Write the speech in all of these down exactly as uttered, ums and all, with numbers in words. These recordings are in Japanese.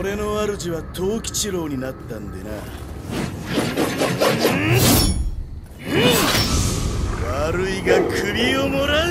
俺の主は藤吉郎になったんでな。悪いが首をもらう。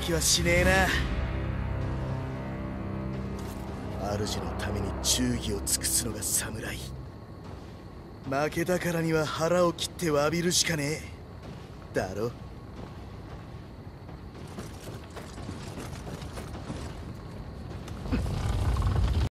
気はしねえな。主のために忠義を尽くすのが侍。負けたからには腹を切って詫びるしかねえだろ。